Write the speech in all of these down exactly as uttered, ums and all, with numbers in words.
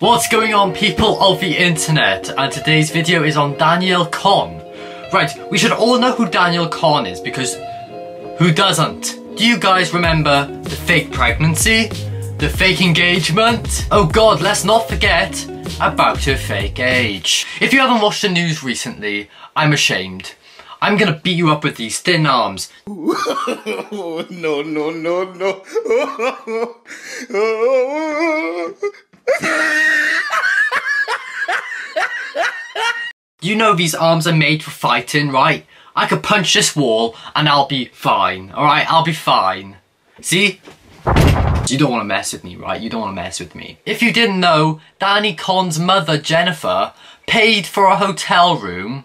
What's going on, people of the internet? And today's video is on Danielle Cohn. Right, we should all know who Danielle Cohn is, because who doesn't? Do you guys remember the fake pregnancy? The fake engagement? Oh god, let's not forget about her fake age. If you haven't watched the news recently, I'm ashamed. I'm gonna beat you up with these thin arms. No, no, no, no. You know these arms are made for fighting, right? I could punch this wall and I'll be fine, alright? I'll be fine. See? You don't want to mess with me, right? You don't want to mess with me. If you didn't know, Danielle Cohn's mother, Jennifer, paid for a hotel room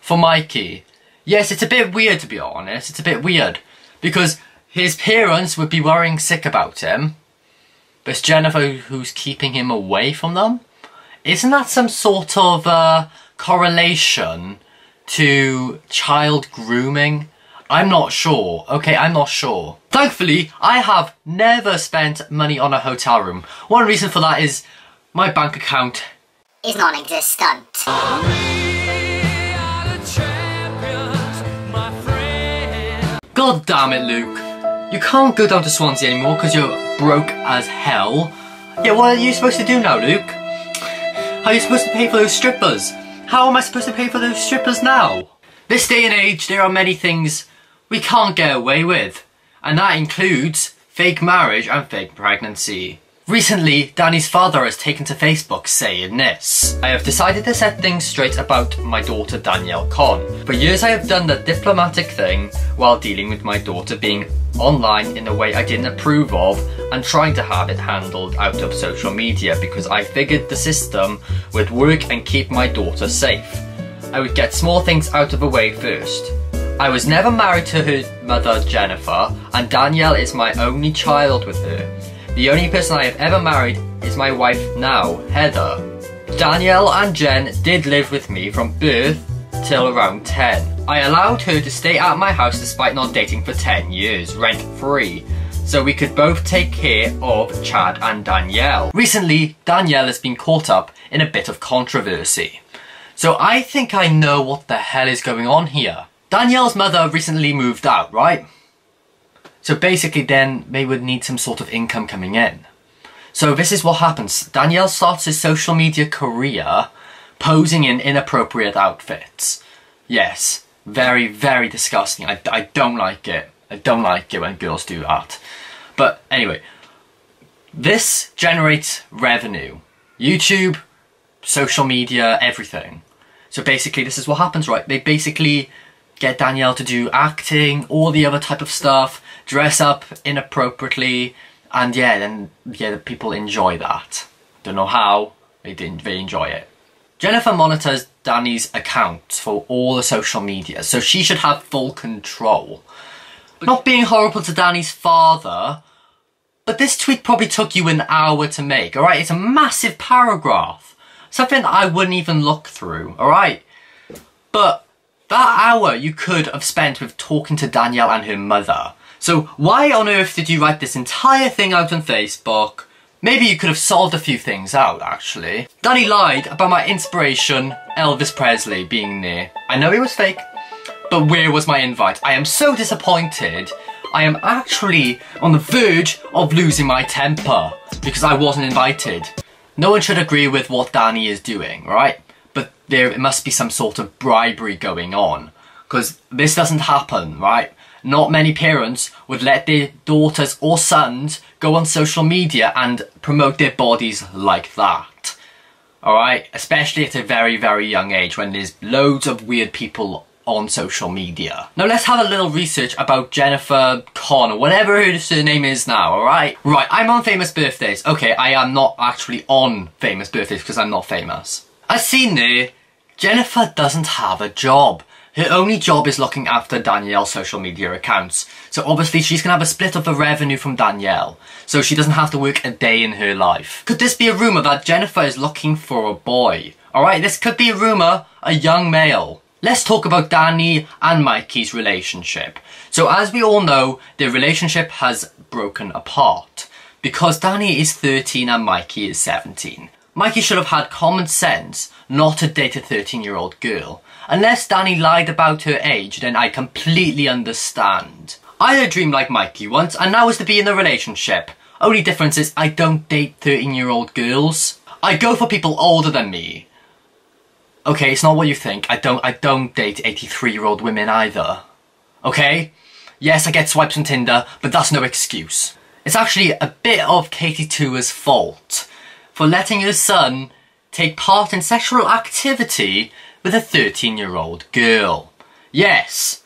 for Mikey. Yes, it's a bit weird, to be honest. It's a bit weird because his parents would be worrying sick about him, but it's Jennifer who's keeping him away from them. Isn't that some sort of uh, correlation to child grooming? I'm not sure. Okay, I'm not sure. Thankfully, I have never spent money on a hotel room. One reason for that is my bank account is non-existent. We are the champions, my friend. God damn it, Luke. You can't go down to Swansea anymore because you're broke as hell. Yeah, what are you supposed to do now, Luke? How are you supposed to pay for those strippers? How am I supposed to pay for those strippers now? This day and age, there are many things we can't get away with, and that includes fake marriage and fake pregnancy. Recently, Danny's father has taken to Facebook saying this: I have decided to set things straight about my daughter Danielle Cohn. For years I have done the diplomatic thing while dealing with my daughter being online in a way I didn't approve of and trying to have it handled out of social media because I figured the system would work and keep my daughter safe. I would get small things out of the way first. I was never married to her mother, Jennifer, and Danielle is my only child with her. The only person I have ever married is my wife now, Heather. Danielle and Jen did live with me from birth till around ten. I allowed her to stay at my house despite not dating for ten years, rent free, so we could both take care of Chad and Danielle. Recently, Danielle has been caught up in a bit of controversy. So I think I know what the hell is going on here. Danielle's mother recently moved out, right? So basically then they would need some sort of income coming in. So this is what happens. Danielle starts his social media career posing in inappropriate outfits. Yes, very, very disgusting. I, I don't like it. I don't like it when girls do that. But anyway, this generates revenue. YouTube, social media, everything. So basically this is what happens, right? They basically get Danielle to do acting, all the other type of stuff, dress up inappropriately, and yeah, then yeah, the people enjoy that. Don't know how, they didn't, they enjoy it. Jennifer monitors Danny's accounts for all the social media, so she should have full control. But not being horrible to Danny's father, but this tweet probably took you an hour to make, alright? It's a massive paragraph. Something I wouldn't even look through, alright? But that hour you could have spent with talking to Danielle and her mother. So why on earth did you write this entire thing out on Facebook? Maybe you could have solved a few things out, actually. Danny lied about my inspiration, Elvis Presley, being near. I know it was fake, but where was my invite? I am so disappointed. I am actually on the verge of losing my temper because I wasn't invited. No one should agree with what Danny is doing, right? But there must be some sort of bribery going on, because this doesn't happen, right? Not many parents would let their daughters or sons go on social media and promote their bodies like that, all right? Especially at a very, very young age when there's loads of weird people on social media. Now let's have a little research about Jennifer Cohn, or whatever her surname is now, alright? Right, I'm on Famous Birthdays. Okay, I am not actually on Famous Birthdays because I'm not famous. As seen there, Jennifer doesn't have a job. Her only job is looking after Danielle's social media accounts. So obviously she's gonna have a split of the revenue from Danielle, so she doesn't have to work a day in her life. Could this be a rumour that Jennifer is looking for a boy? Alright, this could be a rumour, a young male. Let's talk about Danny and Mikey's relationship. So as we all know, their relationship has broken apart because Danny is thirteen and Mikey is seventeen. Mikey should have had common sense not to date a thirteen year old girl. Unless Danny lied about her age, then I completely understand. I had a dream like Mikey once, and now is to be in a relationship. Only difference is I don't date thirteen year old girls. I go for people older than me. Okay, it's not what you think. I don't I don't date eighty-three year old women either. Okay? Yes, I get swipes on Tinder, but that's no excuse. It's actually a bit of Katie Tua's fault for letting her son take part in sexual activity with a thirteen year old girl. Yes,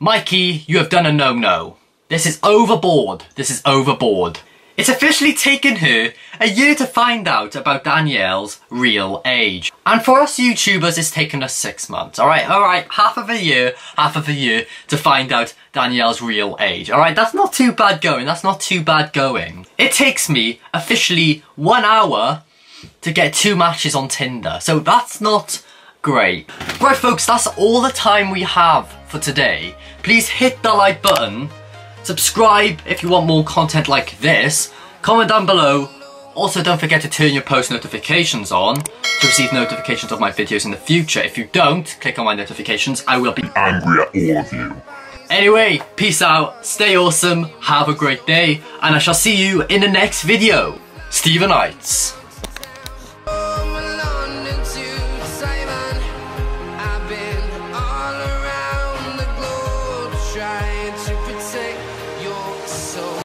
Mikey, you have done a no-no. This is overboard. This is overboard. It's officially taken her a year to find out about Danielle's real age. And for us YouTubers, it's taken us six months. All right, all right, half of a year, half of a year to find out Danielle's real age. All right, that's not too bad going. That's not too bad going. It takes me officially one hour to get two matches on Tinder. So that's not great. Right, folks, that's all the time we have for today. Please hit the like button. Subscribe if you want more content like this, comment down below, also don't forget to turn your post notifications on to receive notifications of my videos in the future. If you don't click on my notifications, I will be angry at all of you. Anyway, peace out, stay awesome, have a great day, and I shall see you in the next video. Stephenites.